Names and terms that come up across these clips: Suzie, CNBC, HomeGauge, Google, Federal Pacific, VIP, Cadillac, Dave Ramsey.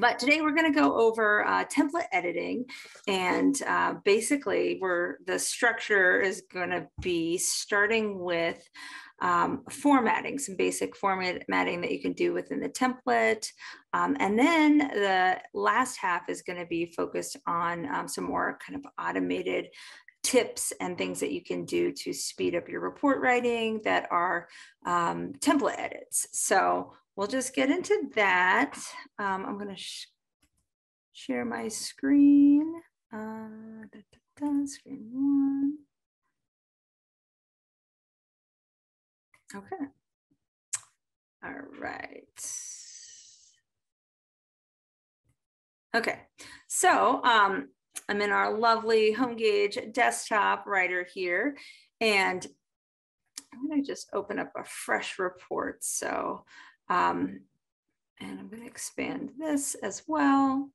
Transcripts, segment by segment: But today we're going to go over template editing, and basically the structure is going to be starting with formatting, some basic formatting that you can do within the template. And then the last half is going to be focused on some more kind of automated tips and things that you can do to speed up your report writing that are template edits. So we'll just get into that. I'm going to share my screen. Screen one. Okay. All right. Okay. So I'm in our lovely HomeGauge desktop writer here, and I'm going to just open up a fresh report. So and I'm going to expand this as well.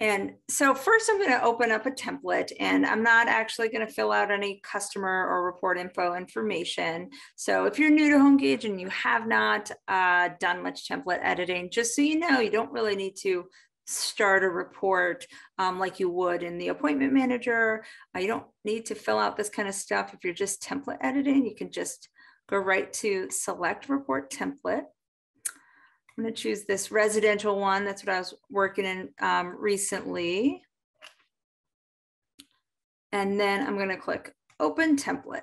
And so first I'm going to open up a template, and I'm not actually going to fill out any customer or report info information. So if you're new to HomeGauge and you have not done much template editing, just so you know, you don't really need to start a report like you would in the appointment manager. You don't need to fill out this kind of stuff. If you're just template editing, you can just go right to select report template. I'm going to choose this residential one. That's what I was working in recently. And then I'm going to click open template.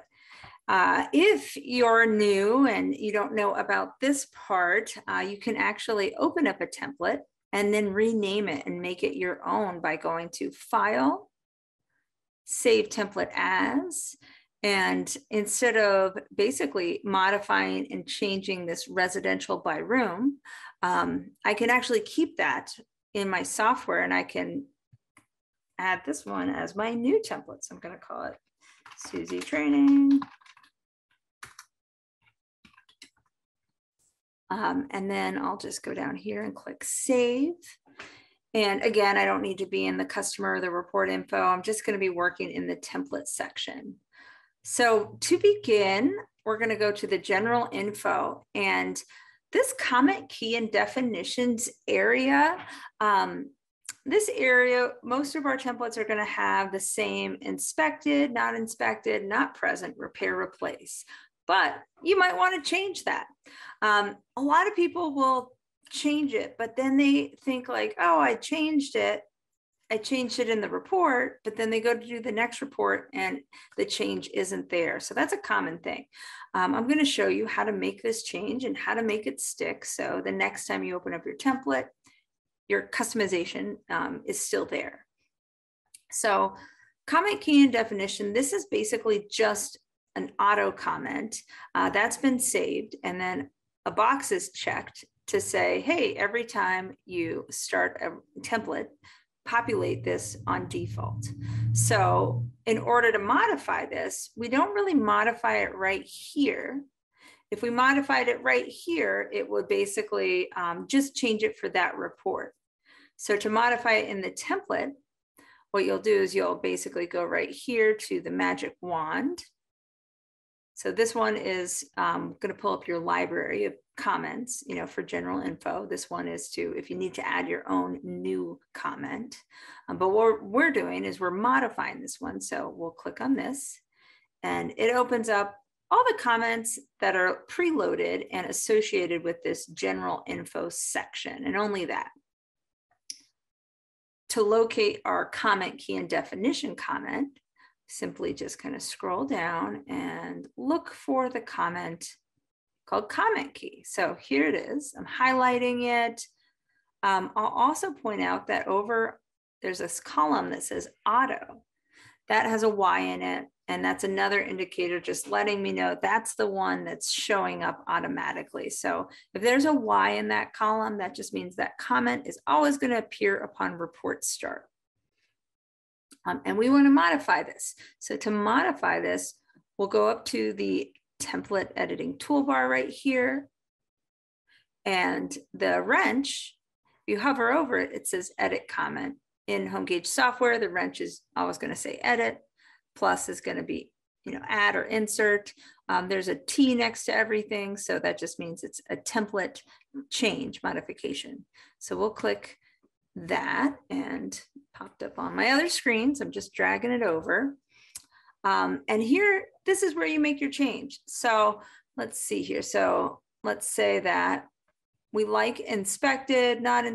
If you're new and you don't know about this part, you can actually open up a template and then rename it and make it your own by going to File, Save Template As. And instead of basically modifying and changing this residential by room, I can actually keep that in my software, and I can add this one as my new template. So I'm going to call it Suzie Training. And then I'll just go down here and click Save. And again, I don't need to be in the customer or the report info. I'm just going to be working in the template section. So to begin, we're going to go to the general info, and this comment key and definitions area, this area, most of our templates are going to have the same inspected, not inspected, not present, repair, replace, but you might want to change that. A lot of people will change it, but then they think like, oh, I changed it in the report, but then they go to do the next report and the change isn't there. So that's a common thing. I'm going to show you how to make this change and how to make it stick. So the next time you open up your template, your customization is still there. So comment key and definition, this is basically just an auto comment that's been saved. And then a box is checked to say, hey, every time you start a template, populate this on default. So in order to modify this, we don't really modify it right here. If we modified it right here, it would basically just change it for that report. So to modify it in the template, what you'll do is you'll basically go right here to the magic wand. So this one is going to pull up your library of comments, you know, for general info. This one is to, if you need to add your own new comment. But what we're doing is we're modifying this one. So we'll click on this, and it opens up all the comments that are preloaded and associated with this general info section, and only that. To locate our comment key and definition comment, simply just kind of scroll down and look for the comment called comment key. So here it is. I'm highlighting it. I'll also point out that there's this column that says auto. That has a Y in it, and that's another indicator just letting me know that's the one that's showing up automatically. So if there's a Y in that column, that just means that comment is always going to appear upon report start. And we want to modify this. So to modify this, we'll go up to the template editing toolbar right here. And the wrench, if you hover over it, it says edit comment. In HomeGauge software, the wrench is always going to say edit, plus is going to be, you know, add or insert. There's a T next to everything. So that just means it's a template change modification. So we'll click that and popped up on my other screen. So I'm just dragging it over. And here, this is where you make your change. So let's see here. So let's say that we like inspected, not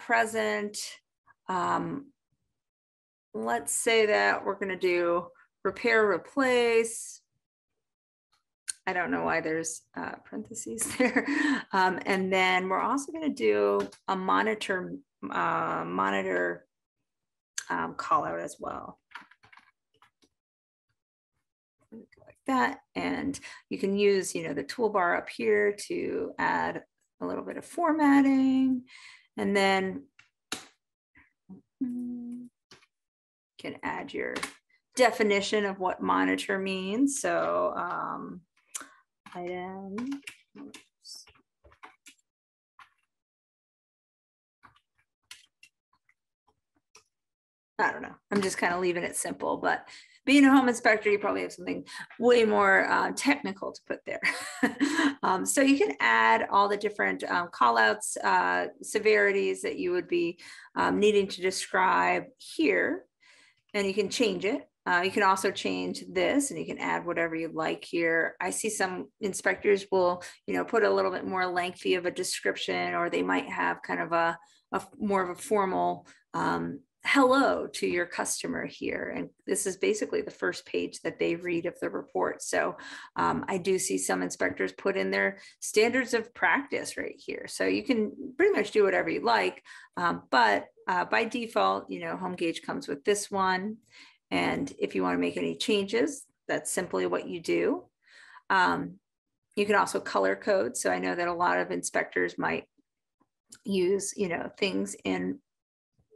present. Let's say that we're going to do repair, replace. I don't know why there's parentheses there. And then we're also going to do a monitor call out as well. Like that. And you can use, you know, the toolbar up here to add a little bit of formatting, and then you can add your definition of what monitor means. So item, oops. I don't know, I'm just kind of leaving it simple, but being a home inspector, you probably have something way more technical to put there. So you can add all the different callouts, severities that you would be needing to describe here, and you can change it. You can also change this, and you can add whatever you like here. I see some inspectors will, you know, put a little bit more lengthy of a description, or they might have kind of a more of a formal hello to your customer here. And this is basically the first page that they read of the report. So I do see some inspectors put in their standards of practice right here. So you can pretty much do whatever you like, but by default, you know, HomeGauge comes with this one. And if you want to make any changes, that's simply what you do. You can also color code. So I know that a lot of inspectors might use, you know, things in,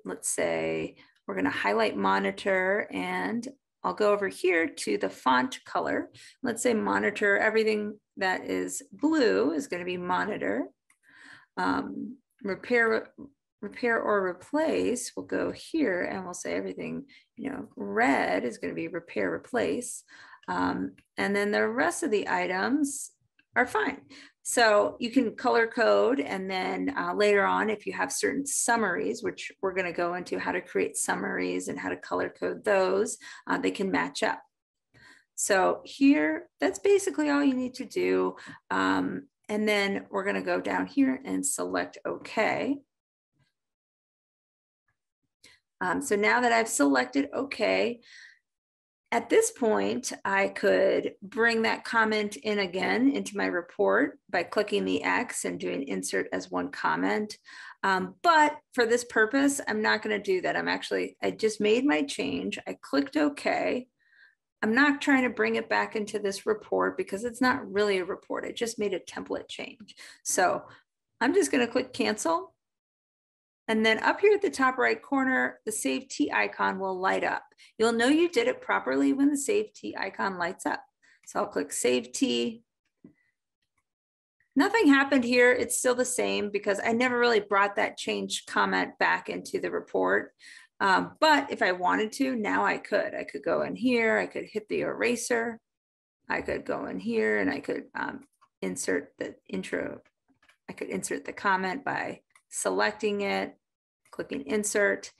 let's say we're going to highlight monitor, and I'll go over here to the font color. Let's say monitor, everything that is blue is going to be monitor. Repair or replace, we'll go here and we'll say everything, you know, red is going to be repair, replace. And then the rest of the items are fine. So you can color code, and then later on, if you have certain summaries, which we're going to go into how to create summaries and how to color code those, they can match up. So here, that's basically all you need to do. And then we're going to go down here and select OK. So now that I've selected OK, at this point, I could bring that comment in again into my report by clicking the X and doing insert as one comment. But for this purpose, I'm not going to do that. I just made my change. I clicked OK. I'm not trying to bring it back into this report because it's not really a report. I just made a template change. So I'm just going to click cancel. And then up here at the top right corner, the Save T icon will light up. You'll know you did it properly when the Save T icon lights up. So I'll click Save T. Nothing happened here. It's still the same because I never really brought that change comment back into the report. But if I wanted to, now I could. I could go in here. I could hit the eraser. I could go in here and I could insert the intro. I could insert the comment by selecting it, clicking insert,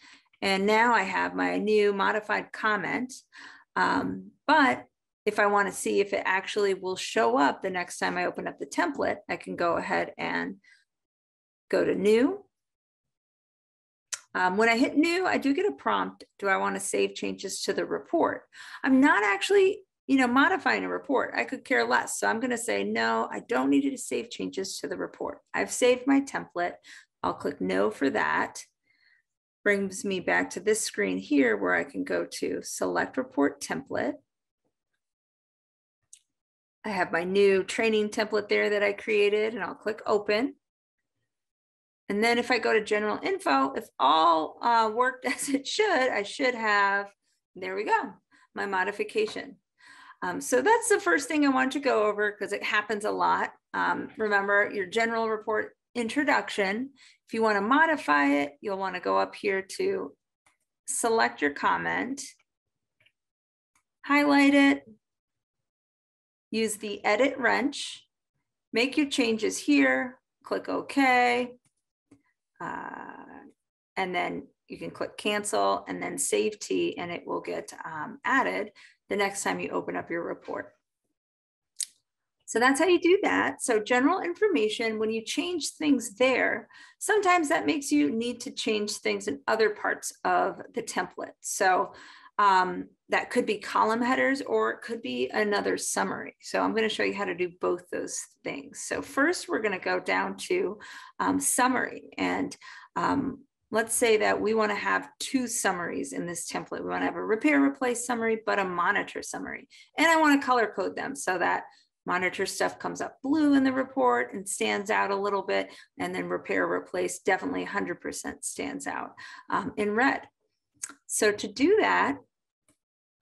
and now I have my new modified comment. But if I want to see if it actually will show up the next time I open up the template, I can go ahead and go to new. When I hit new, I do get a prompt. Do I want to save changes to the report? I'm not actually, you know, modifying a report. I could care less. So I'm going to say, no, I don't need to save changes to the report. I've saved my template. I'll click no for that. Brings me back to this screen here where I can go to select report template. I have my new training template there that I created, and I'll click open. And then if I go to general info, if all worked as it should, I should have, there we go, my modification. So that's the first thing I want to go over because it happens a lot. Remember your general report introduction. If you want to modify it, you'll want to go up here to select your comment, highlight it, use the edit wrench, make your changes here, click OK, and then you can click cancel and then save T, and it will get added the next time you open up your report. So that's how you do that. So general information, when you change things there, sometimes that makes you need to change things in other parts of the template. So that could be column headers, or it could be another summary. So I'm going to show you how to do both those things. So first, we're going to go down to summary. And let's say that we want to have two summaries in this template. We want to have a repair replace summary, but a monitor summary. And I want to color code them so that monitor stuff comes up blue in the report and stands out a little bit. And then repair replace definitely 100% stands out in red. So to do that,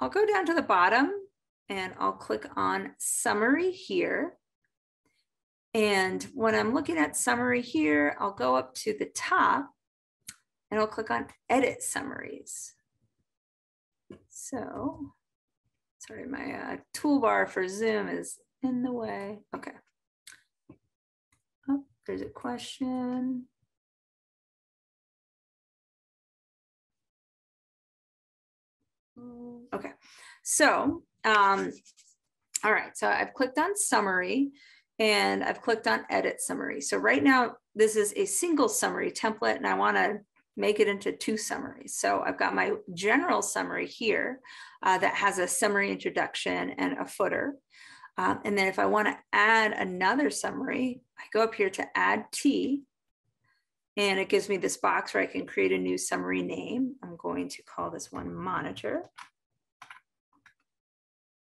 I'll go down to the bottom and I'll click on summary here. And when I'm looking at summary here, I'll go up to the top and I'll click on edit summaries. So, sorry, my toolbar for Zoom is in the way. Okay. Oh, there's a question. Okay, so, all right, so I've clicked on summary and I've clicked on edit summary. So right now, this is a single summary template and I want to make it into two summaries. So I've got my general summary here that has a summary introduction and a footer. And then if I want to add another summary, I go up here to add T, and it gives me this box where I can create a new summary name. I'm going to call this one monitor.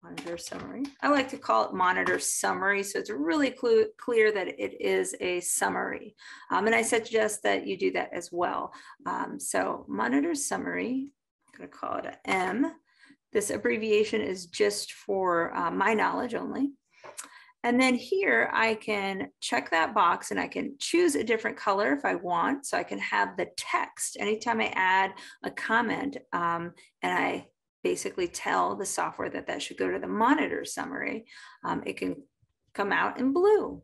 Monitor summary. I like to call it monitor summary. So it's really clear that it is a summary. And I suggest that you do that as well. So monitor summary, I'm going to call it a M. This abbreviation is just for my knowledge only. And then here I can check that box and I can choose a different color if I want. So I can have the text anytime I add a comment and I basically tell the software that that should go to the monitor summary. It can come out in blue.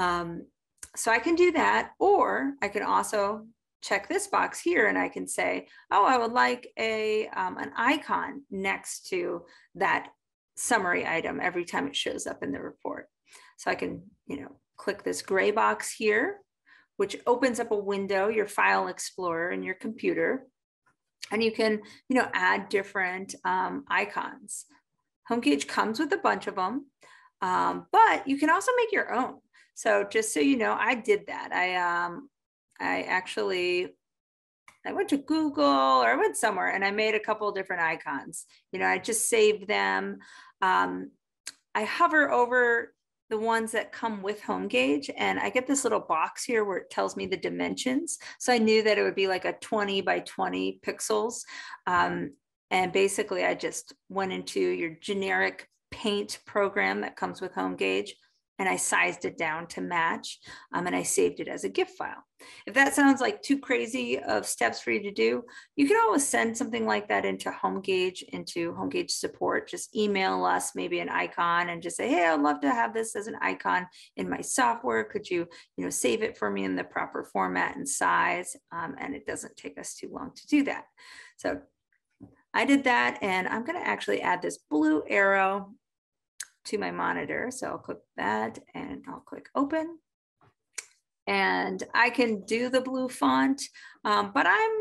So I can do that, or I can also check this box here and I can say, oh, I would like a, an icon next to that summary item every time it shows up in the report. So I can, you know, click this gray box here, which opens up a window, your file explorer in your computer, and you can, you know, add different icons. HomeGauge comes with a bunch of them, but you can also make your own. So just so you know, I did that. I went to Google, or I went somewhere and I made a couple of different icons. You know, I just saved them. I hover over the ones that come with HomeGauge and I get this little box here where it tells me the dimensions. So I knew that it would be like a 20 by 20 pixels. And basically I just went into your generic paint program that comes with HomeGauge, and I sized it down to match, and I saved it as a GIF file. If that sounds like too crazy of steps for you to do, you can always send something like that into HomeGauge support. Just email us maybe an icon and just say, hey, I'd love to have this as an icon in my software. Could you, you know, save it for me in the proper format and size? And it doesn't take us too long to do that. So I did that, and I'm going to actually add this blue arrow to my monitor. So I'll click that and I'll click open. And I can do the blue font, but I'm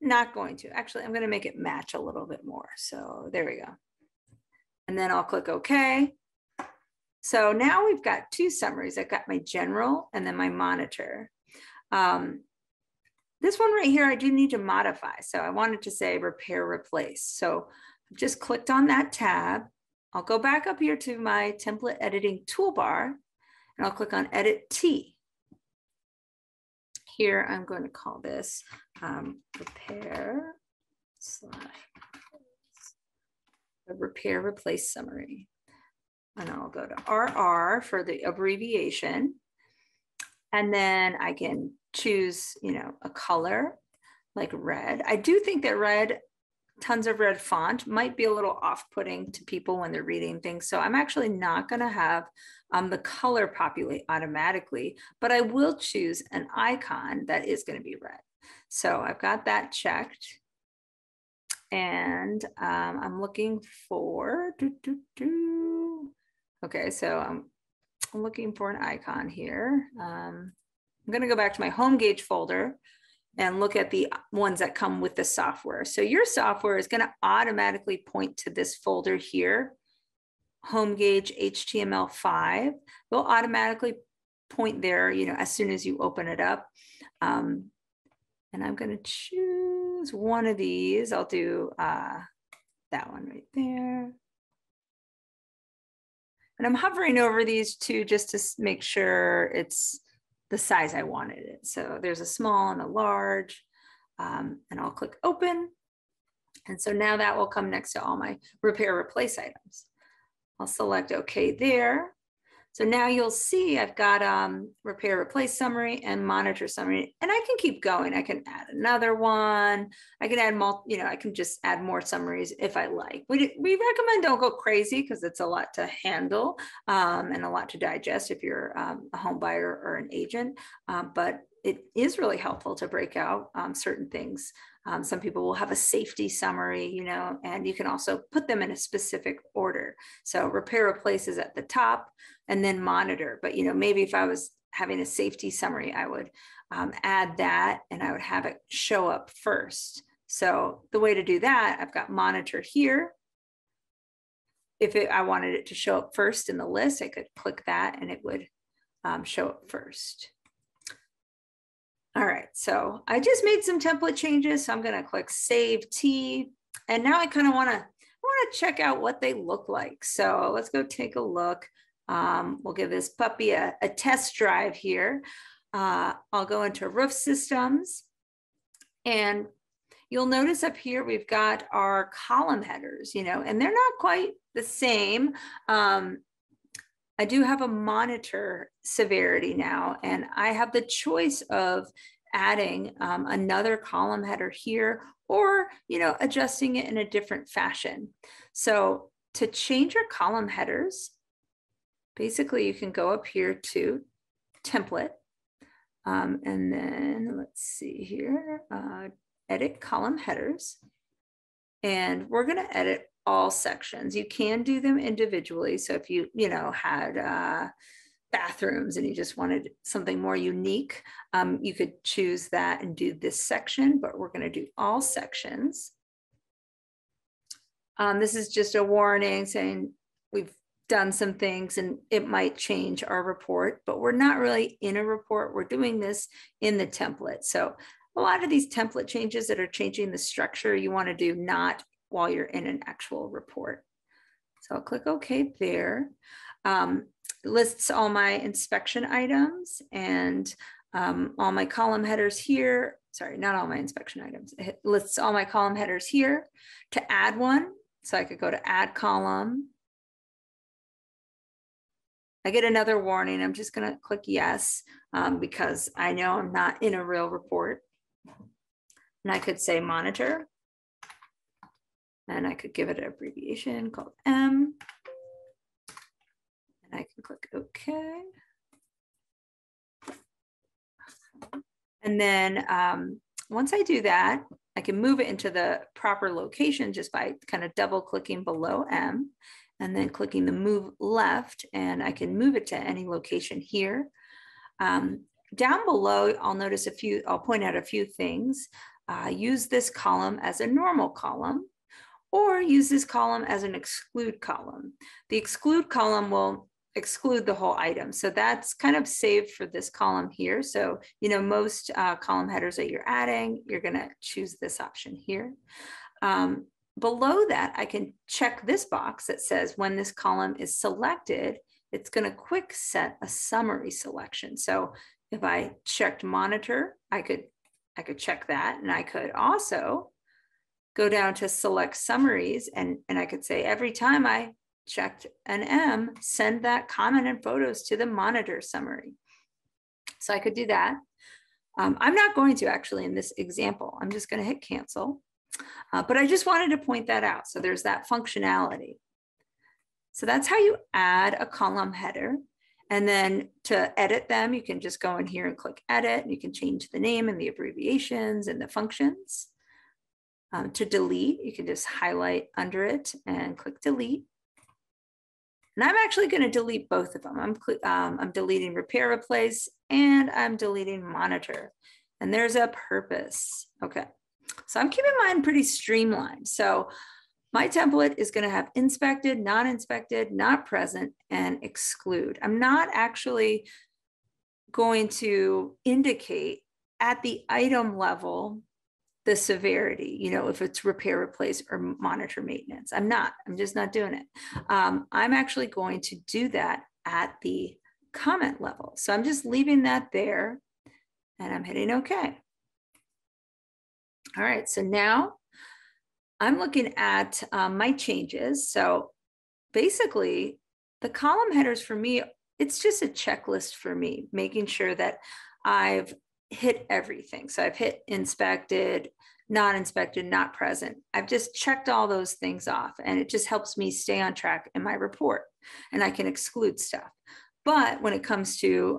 not going to. Actually, I'm going to make it match a little bit more. So there we go. And then I'll click OK. So now we've got two summaries. I've got my general and then my monitor. This one right here, I do need to modify. So I wanted to say repair replace. So I've just clicked on that tab. I'll go back up here to my template editing toolbar and I'll click on edit T. Here, I'm going to call this repair replace summary. And I'll go to RR for the abbreviation. And then I can choose, you know, a color like red. I do think that red tons of red font might be a little off-putting to people when they're reading things. So I'm actually not going to have the color populate automatically, but I will choose an icon that is going to be red. So I've got that checked. And I'm looking for, okay, so I'm looking for an icon here. I'm going to go back to my HomeGauge folder and look at the ones that come with the software. So your software is going to automatically point to this folder here, HomeGauge HTML5. They'll automatically point there, you know, as soon as you open it up. And I'm going to choose one of these. I'll do that one right there. And I'm hovering over these two just to make sure it's the size I wanted it. So there's a small and a large, and I'll click open. And so now that will come next to all my repair replace items. I'll select okay there. So now you'll see I've got repair replace summary and monitor summary, and I can keep going. I can add another one. I can add I can just add more summaries if I like. We recommend don't go crazy because it's a lot to handle and a lot to digest if you're a home buyer or an agent, but it is really helpful to break out certain things. Some people will have a safety summary, you know, and you can also put them in a specific order. So repair replace is at the top and then monitor. But, you know, maybe if I was having a safety summary, I would add that and I would have it show up first. So the way to do that, I've got monitor here. If I wanted it to show up first in the list, I could click that and it would show up first. All right, so I just made some template changes. So I'm going to click Save T, and now I kind of want to check out what they look like. So let's go take a look. We'll give this puppy a test drive here. I'll go into Roof Systems, and you'll notice up here we've got our column headers, you know, and they're not quite the same. I do have a monitor severity now, and I have the choice of adding another column header here or, you know, adjusting it in a different fashion. So to change your column headers, basically you can go up here to template, and then let's see here, edit column headers, and we're going to edit all sections. You can do them individually. So if you had bathrooms and you just wanted something more unique, you could choose that and do this section, but we're going to do all sections. This is just a warning saying we've done some things and it might change our report, but we're not really in a report. We're doing this in the template. So a lot of these template changes that are changing the structure, you want to do not while you're in an actual report. So I'll click OK there. Lists all my inspection items and all my column headers here. Sorry, not all my inspection items. It lists all my column headers here to add one. So I could go to add column. I get another warning. I'm just going to click yes because I know I'm not in a real report. And I could say monitor. And I could give it an abbreviation called M. And I can click OK. And then once I do that, I can move it into the proper location just by kind of double clicking below M and then clicking the move left. And I can move it to any location here. Down below, I'll notice I'll point out a few things. Use this column as a normal column, or use this column as an exclude column. The exclude column will exclude the whole item. So that's kind of saved for this column here. So, you know, most column headers that you're adding, you're going to choose this option here. Below that, I can check this box that says when this column is selected, it's going to quick set a summary selection. So if I checked monitor, I could check that, and I could also go down to select summaries, and I could say every time I checked an M, send that comment and photos to the monitor summary. So I could do that. I'm not going to actually in this example. I'm just going to hit cancel. But I just wanted to point that out. So there's that functionality. So that's how you add a column header. And then to edit them, you can just go in here and click edit. And you can change the name and the abbreviations and the functions. To delete, you can just highlight under it and click delete. And I'm actually going to delete both of them. I'm deleting repair, replace, and I'm deleting monitor. And there's a purpose. Okay. So I'm keeping mine pretty streamlined. So my template is going to have inspected, not present, and exclude. I'm not actually going to indicate at the item level the severity, you know, if it's repair, replace, or monitor maintenance. I'm just not doing it. I'm actually going to do that at the comment level. So I'm just leaving that there and I'm hitting okay. All right, so now I'm looking at my changes. So basically the column headers for me, it's just a checklist for me, making sure that I've hit everything. So I've hit inspected, not present. I've just checked all those things off, and it just helps me stay on track in my report, and I can exclude stuff. But when it comes to,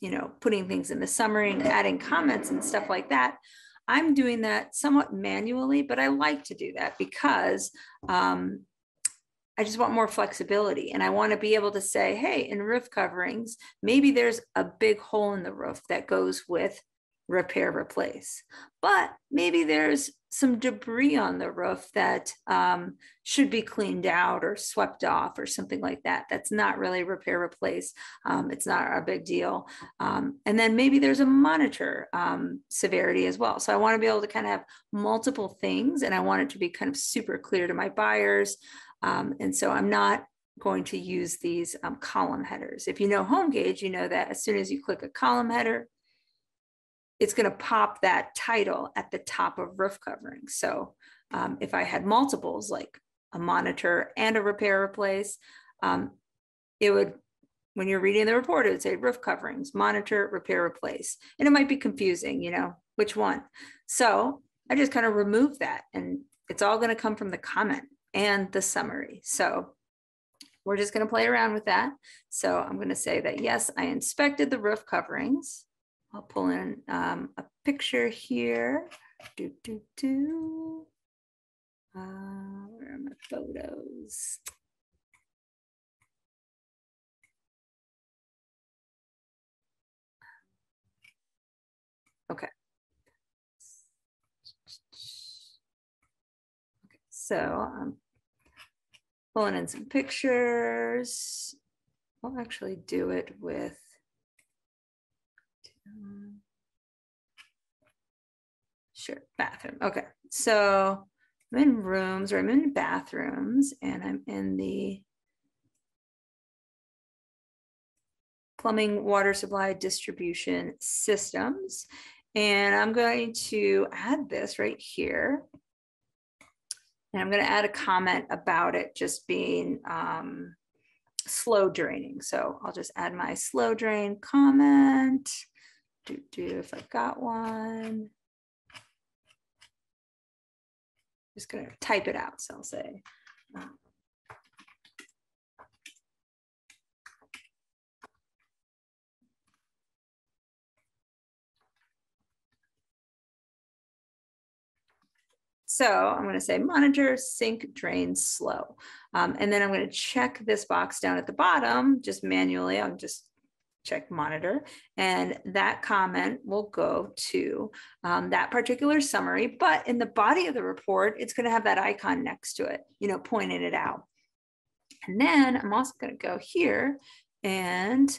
you know, putting things in the summary and adding comments and stuff like that, I'm doing that somewhat manually, but I like to do that because I just want more flexibility, and I want to be able to say, hey, in roof coverings, maybe there's a big hole in the roof that goes with repair, replace, but maybe there's some debris on the roof that should be cleaned out or swept off or something like that. That's not really repair, replace. It's not a big deal. And then maybe there's a monitor severity as well. So I want to be able to kind of have multiple things, and I want it to be kind of super clear to my buyers. And so I'm not going to use these column headers. If you know HomeGauge, you know that as soon as you click a column header, it's going to pop that title at the top of roof covering. So if I had multiples like a monitor and a repair replace, it would, when you're reading the report, it would say roof coverings, monitor, repair, replace. And it might be confusing, you know, which one. So I just kind of remove that, and it's all going to come from the comment and the summary. So we're just going to play around with that. So I'm going to say that, yes, I inspected the roof coverings. I'll pull in a picture here. Where are my photos? Okay. So I'm pulling in some pictures. I'll actually do it with. Sure, bathroom. Okay, so I'm in rooms, or I'm in bathrooms, and I'm in the plumbing, water supply, distribution systems. And I'm going to add this right here. And I'm going to add a comment about it just being slow draining. So I'll just add my slow drain comment. If I've got one. Just going to type it out. So I'll say So I'm going to say monitor, sink, drain, slow. And then I'm going to check this box down at the bottom just manually. I'll just check monitor. And that comment will go to that particular summary. But in the body of the report, it's going to have that icon next to it, you know, pointing it out. And then I'm also going to go here and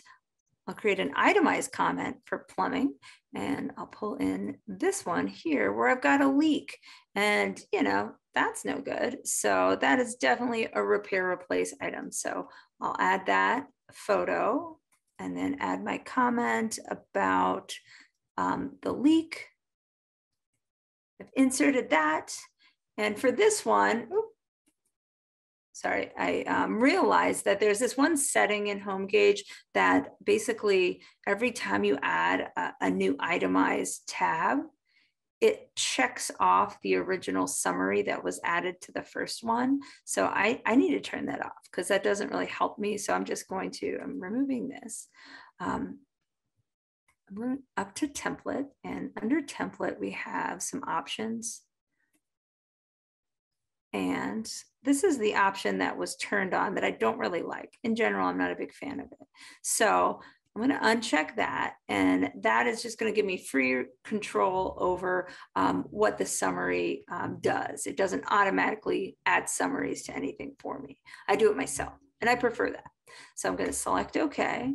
I'll create an itemized comment for plumbing, and I'll pull in this one here where I've got a leak, and you know, that's no good. So that is definitely a repair replace item. So I'll add that photo and then add my comment about the leak. I've inserted that. And for this one, sorry, I realized that there's this one setting in HomeGauge that basically every time you add a new itemized tab, it checks off the original summary that was added to the first one. So I need to turn that off because that doesn't really help me. So I'm just going to, I'm removing this. I'm going up to template, and under template, we have some options. And this is the option that was turned on that I don't really like. In general, I'm not a big fan of it. So I'm going to uncheck that, and that is just going to give me free control over what the summary does. It doesn't automatically add summaries to anything for me. I do it myself, and I prefer that. So I'm going to select OK.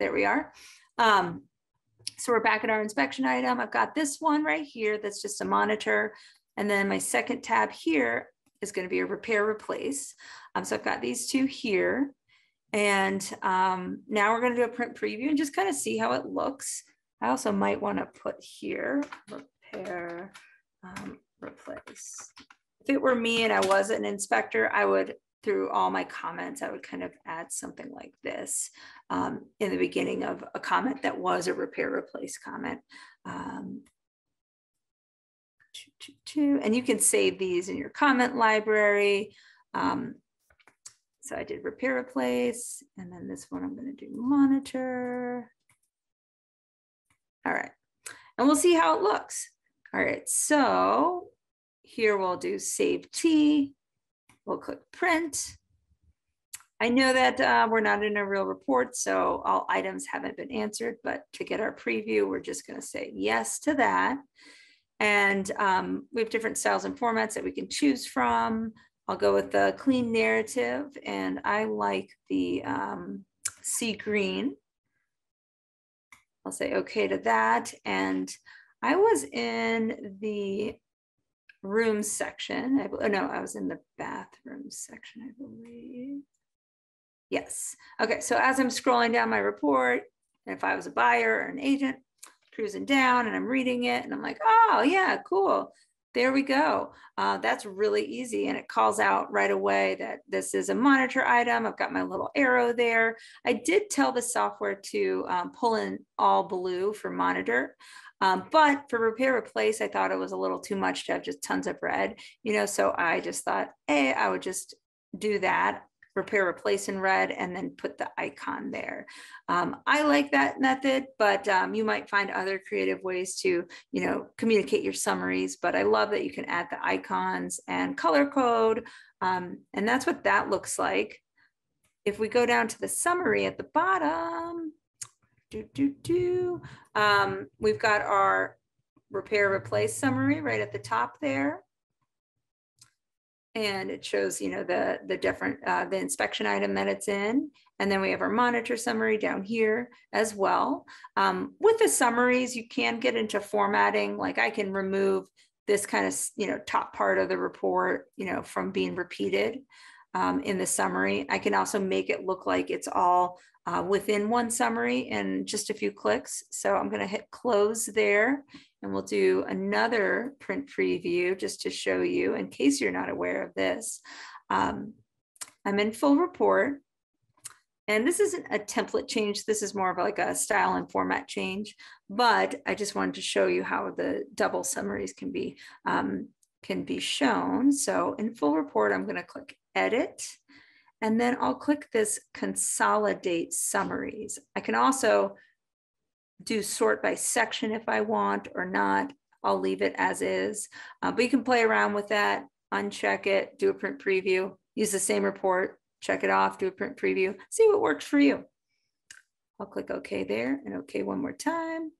There we are. So we're back at our inspection item. I've got this one right here that's just a monitor. And then my second tab here is going to be a repair replace. So I've got these two here. And now we're going to do a print preview and just kind of see how it looks. I also might want to put here repair replace. If it were me and I was an inspector, I would, through all my comments, I would kind of add something like this in the beginning of a comment that was a repair replace comment. And you can save these in your comment library. So I did repair replace, and then this one I'm going to do monitor. All right, and we'll see how it looks. All right, so here we'll do save T. We'll click print. I know that we're not in a real report, so all items haven't been answered, but to get our preview, we're just going to say yes to that. And we have different styles and formats that we can choose from. I'll go with the clean narrative, and I like the sea green. I'll say okay to that. And I was in the room section. I was in the bathroom section, I believe. Yes. Okay. So as I'm scrolling down my report, and if I was a buyer or an agent, cruising down, and I'm reading it, and I'm like, oh yeah, cool. There we go. That's really easy. And it calls out right away that this is a monitor item. I've got my little arrow there. I did tell the software to pull in all blue for monitor. But for repair replace, I thought it was a little too much to have just tons of red, you know, so I just thought, hey, I would just do that, repair replace in red, and then put the icon there. I like that method, but you might find other creative ways to, you know, communicate your summaries, but I love that you can add the icons and color code. And that's what that looks like. If we go down to the summary at the bottom, we've got our repair replace summary right at the top there, and it shows, you know, the different the inspection item that it's in, and then we have our monitor summary down here as well. With the summaries, you can get into formatting. Like I can remove this kind of, you know, top part of the report, you know, from being repeated in the summary. I can also make it look like it's all within one summary in just a few clicks. So I'm going to hit close there, and we'll do another print preview just to show you in case you're not aware of this. I'm in full report, and this isn't a template change. This is more of like a style and format change, but I just wanted to show you how the double summaries can be shown. So in full report, I'm going to click edit. And then I'll click this consolidate summaries. I can also do sort by section if I want or not. I'll leave it as is, but you can play around with that, uncheck it, do a print preview, use the same report, check it off, do a print preview, see what works for you. I'll click OK there and OK one more time.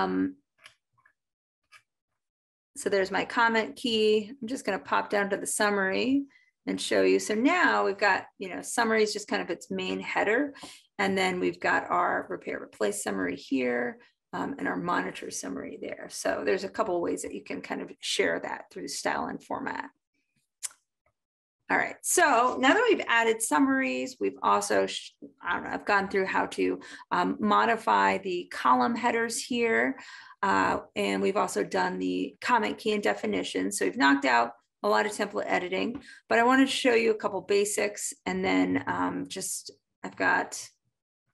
So there's my comment key. I'm just going to pop down to the summary and show you. So now we've got, you know, summary is just kind of its main header. And then we've got our repair replace summary here and our monitor summary there. So there's a couple of ways that you can kind of share that through style and format. All right, so now that we've added summaries, we've also, I don't know, I've gone through how to modify the column headers here. And we've also done the comment key and definition. So we've knocked out a lot of template editing, but I wanted to show you a couple basics. And then I've got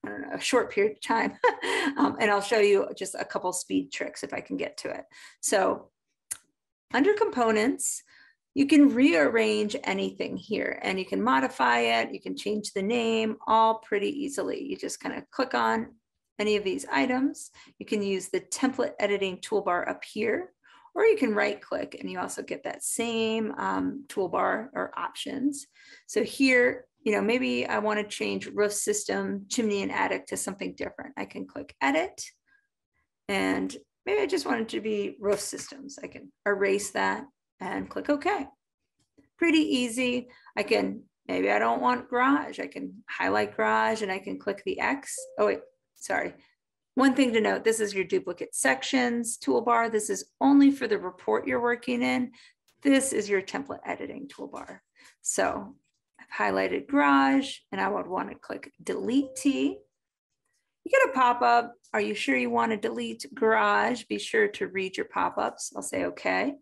I don't know, a short period of time. And I'll show you just a couple speed tricks if I can get to it. So under components, you can rearrange anything here and you can modify it. You can change the name all pretty easily. You just kind of click on any of these items. You can use the template editing toolbar up here, or you can right click and you also get that same toolbar or options. So here, you know, maybe I want to change roof system, chimney and attic to something different. I can click edit, and maybe I just want it to be roof systems. I can erase that and click OK. Pretty easy. I can, maybe I don't want garage. I can highlight garage and I can click the X. Oh wait, sorry. One thing to note, this is your duplicate sections toolbar. This is only for the report you're working in. This is your template editing toolbar. So I've highlighted garage and I would want to click delete T. You get a pop-up. Are you sure you want to delete garage? Be sure to read your pop-ups. I'll say okay.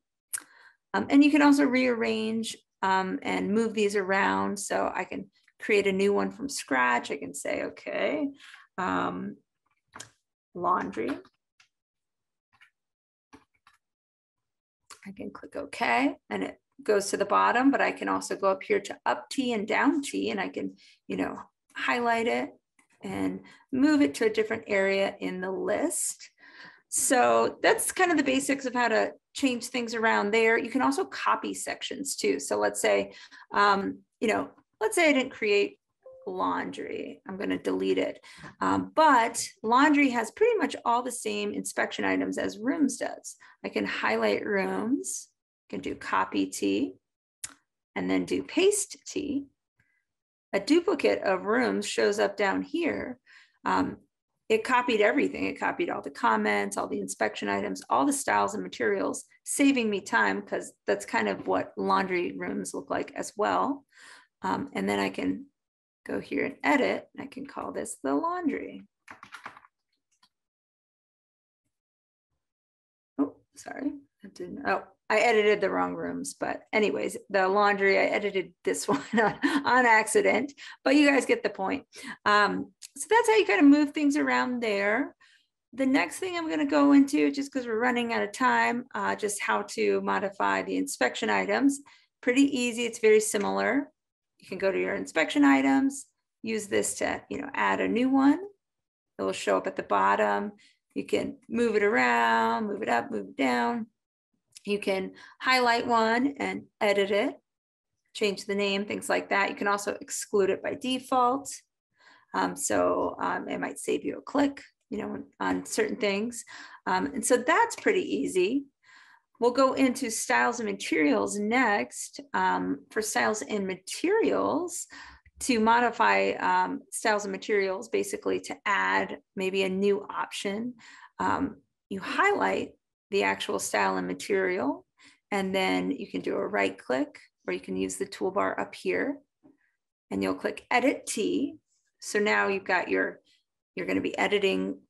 And you can also rearrange and move these around. So I can create a new one from scratch. I can say, okay, laundry. I can click OK and it goes to the bottom, but I can also go up here to up T and down T, and I can, you know, highlight it and move it to a different area in the list. So that's kind of the basics of how to change things around there. You can also copy sections too. So let's say, you know, let's say I didn't create laundry. I'm going to delete it. But laundry has pretty much all the same inspection items as rooms does. I can highlight rooms, I can do copy T, and then do paste T. A duplicate of rooms shows up down here. It copied everything. It copied all the comments, all the inspection items, all the styles and materials, saving me time because that's kind of what laundry rooms look like as well. And then I can go here and edit, and I can call this the laundry. Oh, sorry, I didn't, oh, I edited the wrong rooms, but anyways, the laundry, I edited this one on accident, but you guys get the point. So that's how you kind of move things around there. The next thing I'm going to go into, just because we're running out of time, just how to modify the inspection items. Pretty easy. It's very similar. You can go to your inspection items, use this to, you know, add a new one. It will show up at the bottom. You can move it around, move it up, move it down. You can highlight one and edit it, change the name, things like that. You can also exclude it by default. It might save you a click, you know, on certain things. And so that's pretty easy. We'll go into styles and materials next. For styles and materials, to modify styles and materials, basically to add maybe a new option, you highlight the actual style and material, and then you can do a right click, or you can use the toolbar up here, and you'll click edit T. So now you've got your, you're going to be editing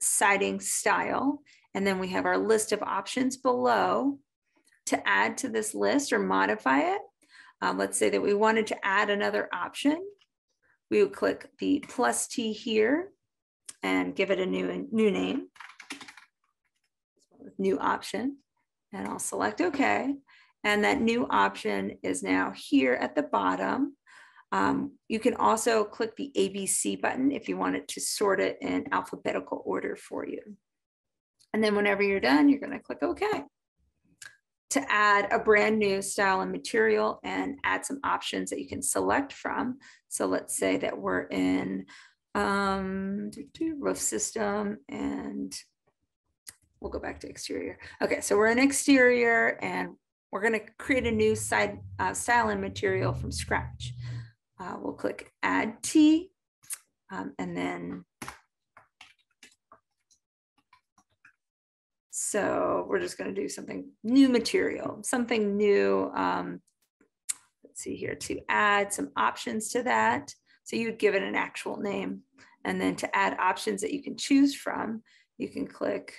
siding style, and then we have our list of options below to add to this list or modify it. Let's say that we wanted to add another option. We would click the plus T here and give it a new name. New option, and I'll select OK, and that new option is now here at the bottom. You can also click the ABC button if you want it to sort it in alphabetical order for you, and then whenever you're done, you're going to click OK to add a brand new style and material and add some options that you can select from. So let's say that we're in roof system, and we'll go back to exterior. Okay, so we're in exterior, and we're going to create a new side style and material from scratch. We'll click Add T, and then so we're just going to do something new material, something new. Let's see here, to add some options to that. So you would give it an actual name, and then to add options that you can choose from, you can click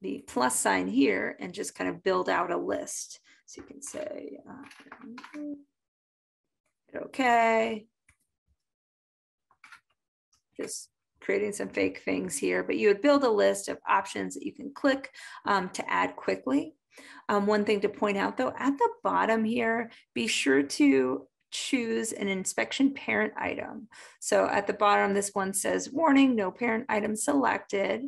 the plus sign here and just kind of build out a list. So you can say, okay, just creating some fake things here, but you would build a list of options that you can click to add quickly. One thing to point out though, at the bottom here, be sure to choose an inspection parent item. So at the bottom, this one says, warning, no parent item selected.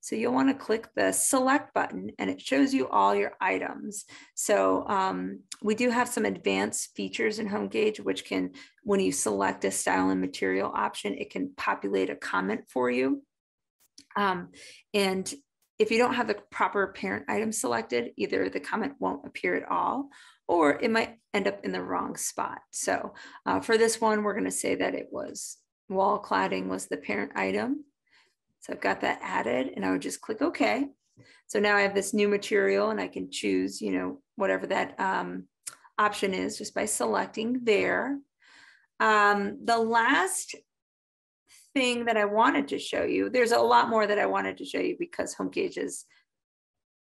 So you'll want to click the select button and it shows you all your items. So we do have some advanced features in HomeGauge, which can, when you select a style and material option, it can populate a comment for you. And if you don't have the proper parent item selected, either the comment won't appear at all, or it might end up in the wrong spot. So for this one, we're going to say that it was wall cladding was the parent item. So I've got that added and I would just click OK. So now I have this new material and I can choose, you know, whatever that option is just by selecting there. The last thing that I wanted to show you, there's a lot more that I wanted to show you because HomeGauge is,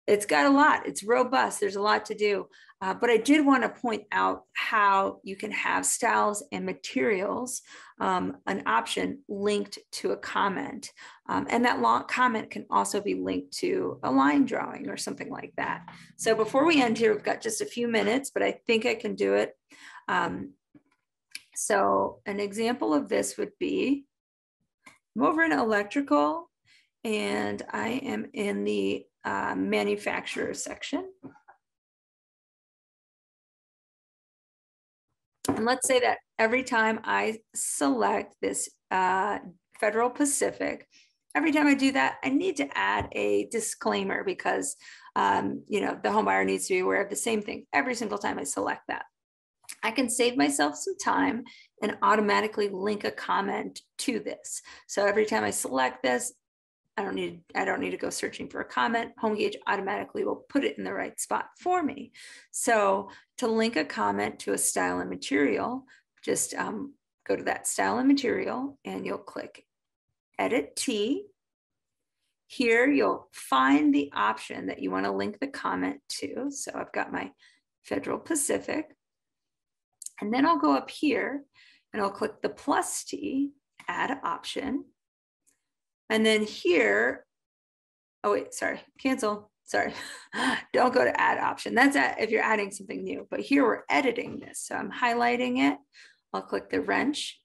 it's got a lot, it's robust, there's a lot to do. But I did want to point out how you can have styles and materials, an option linked to a comment. And that long comment can also be linked to a line drawing or something like that. So before we end here, we've got just a few minutes, but I think I can do it. So an example of this would be, I'm over in electrical and I am in the manufacturer section. And let's say that every time I select this Federal Pacific, every time I do that, I need to add a disclaimer because you know, the homebuyer needs to be aware of the same thing every single time I select that. I can save myself some time and automatically link a comment to this. So every time I select this, I don't need to go searching for a comment. HomeGauge automatically will put it in the right spot for me. So to link a comment to a style and material, just go to that style and material and you'll click Edit T. Here you'll find the option that you want to link the comment to. So I've got my Federal Pacific. And then I'll go up here and I'll click the plus T, add option. And then here, oh wait, sorry, cancel, sorry. Don't go to add option. That's if you're adding something new, but here we're editing this. So I'm highlighting it. I'll click the wrench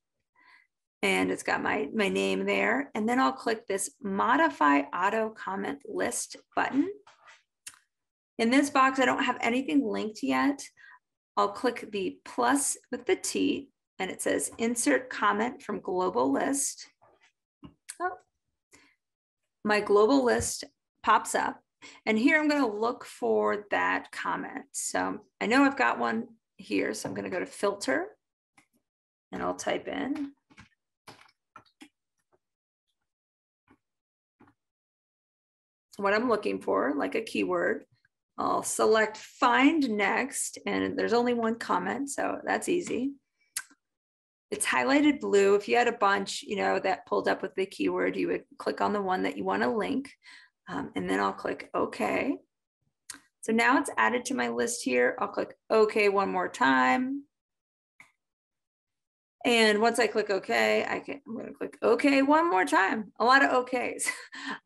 and it's got my name there. And then I'll click this modify auto comment list button. In this box, I don't have anything linked yet. I'll click the plus with the T and it says insert comment from global list. Oh, my global list pops up and here I'm going to look for that comment. So I know I've got one here, so I'm going to go to filter and I'll type in what I'm looking for, like a keyword. I'll select find next and there's only one comment, so that's easy. It's highlighted blue. If you had a bunch, you know, that pulled up with the keyword, you would click on the one that you want to link. And then I'll click OK. So now it's added to my list here. I'll click OK one more time. And once I click OK, I'm going to click OK one more time. A lot of OKs.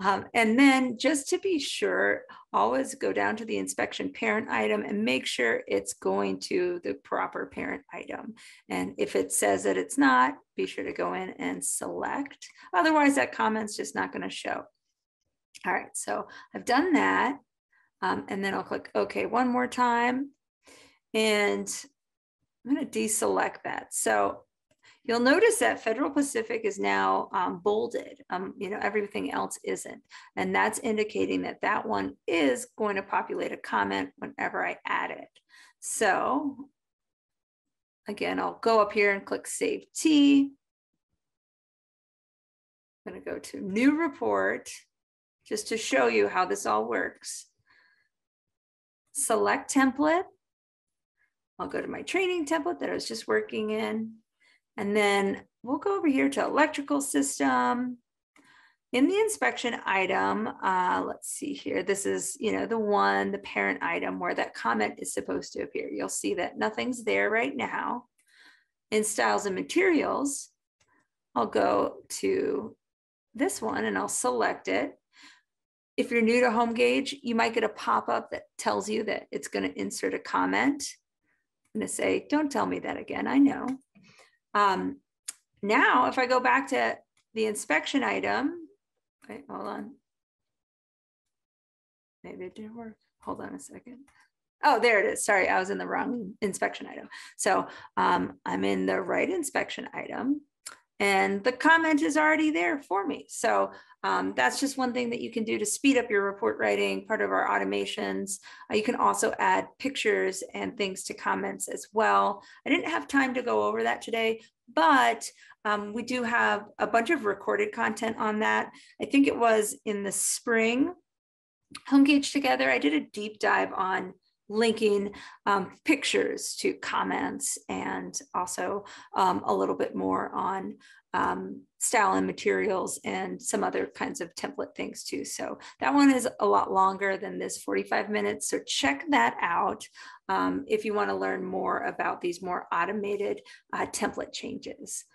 And then just to be sure, always go down to the inspection parent item and make sure it's going to the proper parent item. And if it says that it's not, be sure to go in and select. Otherwise, that comment's just not going to show. All right, so I've done that. And then I'll click OK one more time. And I'm going to deselect that. So you'll notice that Federal Pacific is now bolded. You know, everything else isn't. And that's indicating that that one is going to populate a comment whenever I add it. So again, I'll go up here and click Save T. I'm going to go to New Report just to show you how this all works. Select Template. I'll go to my training template that I was just working in. And then we'll go over here to electrical system. In the inspection item, let's see here. This is, you know, the parent item where that comment is supposed to appear. You'll see that nothing's there right now. In styles and materials, I'll go to this one and I'll select it. If you're new to HomeGauge, you might get a pop-up that tells you that it's going to insert a comment. I'm going to say, don't tell me that again, I know. Now, if I go back to the inspection item, wait, hold on. Maybe it didn't work. Hold on a second. Oh, there it is. Sorry, I was in the wrong inspection item. So I'm in the right inspection item and the comment is already there for me. So that's just one thing that you can do to speed up your report writing, part of our automations. You can also add pictures and things to comments as well. I didn't have time to go over that today, but we do have a bunch of recorded content on that. I think it was in the spring, HomeGauge Together, I did a deep dive on linking pictures to comments and also a little bit more on style and materials and some other kinds of template things too. So that one is a lot longer than this 45 minutes. So check that out if you want to learn more about these more automated template changes.